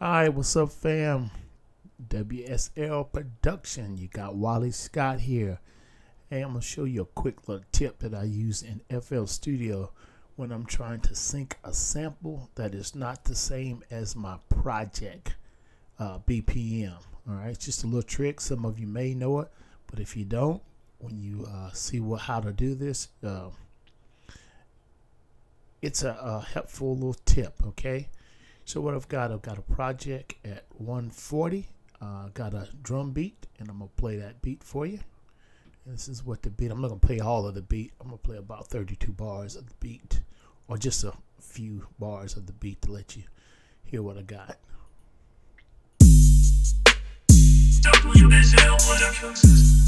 Alright, what's up, fam? WSL Production. You got Wallyscott here. And I'm going to show you a quick little tip that I use in FL Studio when I'm trying to sync a sample that is not the same as my project BPM. Alright, it's just a little trick. Some of you may know it, but if you don't, when you see how to do this, it's a helpful little tip, okay? So what I've got a project at 140. Got a drum beat, and I'm gonna play that beat for you. And this is what the beat. I'm not gonna play all of the beat. I'm gonna play about 32 bars of the beat, or just a few bars of the beat to let you hear what I got. WSL Productions.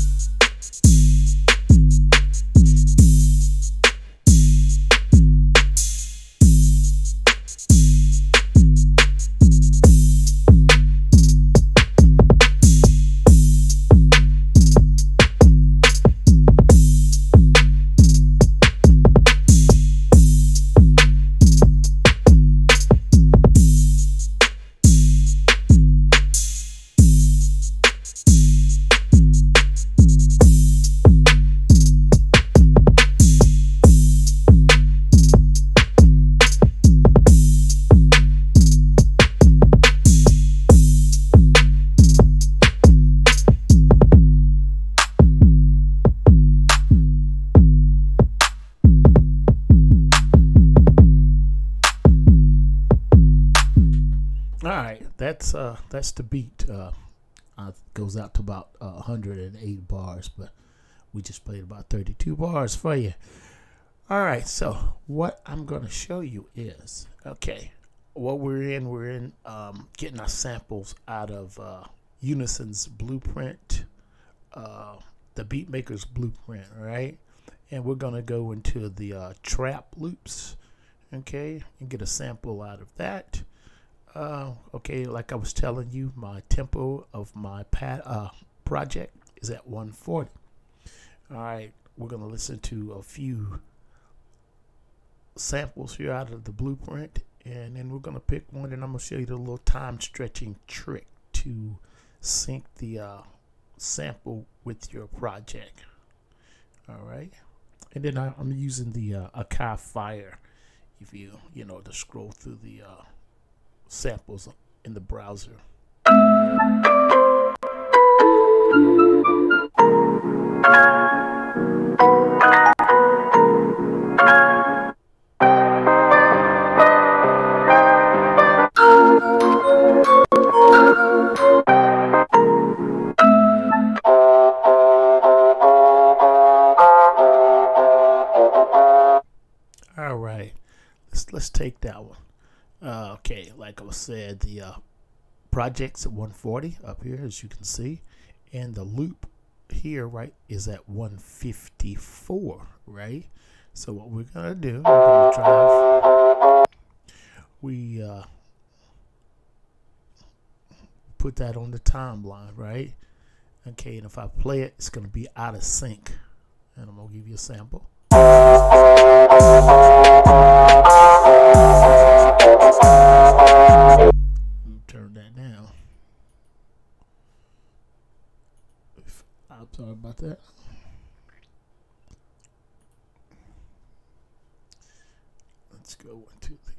Alright, that's the beat. Goes out to about 108 bars, but we just played about 32 bars for you. Alright, so what I'm going to show you is, okay, what we're in getting our samples out of Unison's Blueprint, the Beatmaker's Blueprint, alright? And we're going to go into the trap loops, okay, and get a sample out of that. Okay, like I was telling you, my tempo of my project is at 140. Alright, we're going to listen to a few samples here out of the blueprint, and then we're going to pick one, and I'm going to show you the little time stretching trick to sync the sample with your project. Alright, and then I'm using the Akai Fire if you know, to scroll through the samples in the browser. All right, let's take that one. Okay, like I said, the project's at 140 up here, as you can see, and the loop here, right, is at 154, right? So what we're gonna do, we're gonna drive, we put that on the timeline, right? Okay, and if I play it, it's gonna be out of sync, and I'm gonna give you a sample. Turn that down. I'm sorry about that. Let's go into the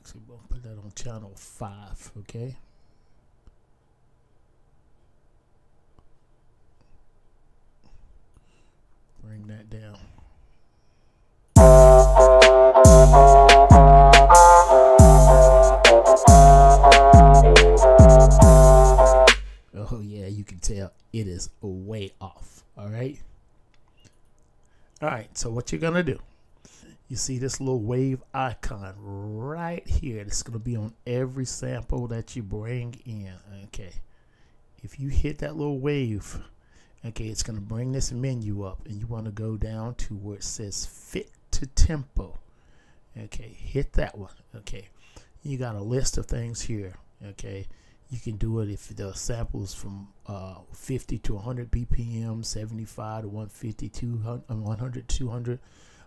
actually we'll put that on channel 5, okay? Bring that down. Oh yeah, you can tell it is way off. Alright? Alright, so what you're gonna do, you see this little wave icon right here. It's gonna be on every sample that you bring in. Okay. If you hit that little wave, okay, it's going to bring this menu up, and you want to go down to where it says fit to tempo. Okay, hit that one. Okay, you got a list of things here. Okay, You can do it if the sample is from 50 to 100 BPM, 75 to 150, 100, 200,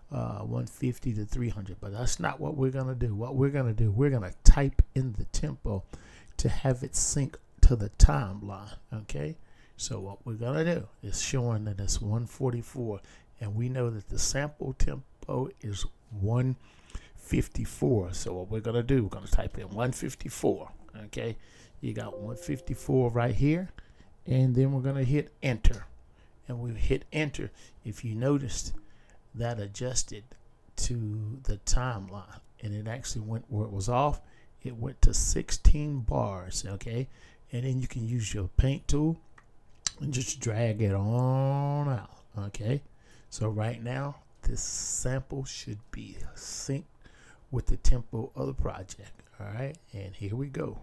150 to 300. But that's not what we're going to do. What we're going to do, we're going to type in the tempo to have it sync to the timeline. Okay. So what we're going to do is showing that it's 144. And we know that the sample tempo is 154. So what we're going to do, we're going to type in 154. Okay. You got 154 right here. And then we're going to hit enter. And we hit enter. If you noticed, that adjusted to the timeline. And it actually went where it was off. It went to 16 bars. Okay. And then you can use your paint tool and just drag it on out. Okay. So right now, this sample should be synced with the tempo of the project. All right. And here we go.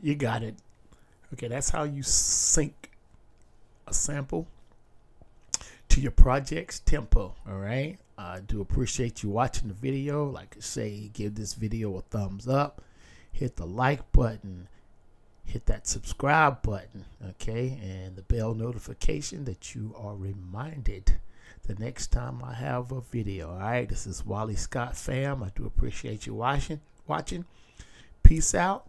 You got it. Okay, that's how you sync a sample to your project's tempo. All right, I do appreciate you watching the video. Like I say, give this video a thumbs up, hit the like button, hit that subscribe button, okay, and the bell notification that you are reminded the next time I have a video. All right, this is Wallyscott fam. I do appreciate you watching. Peace out.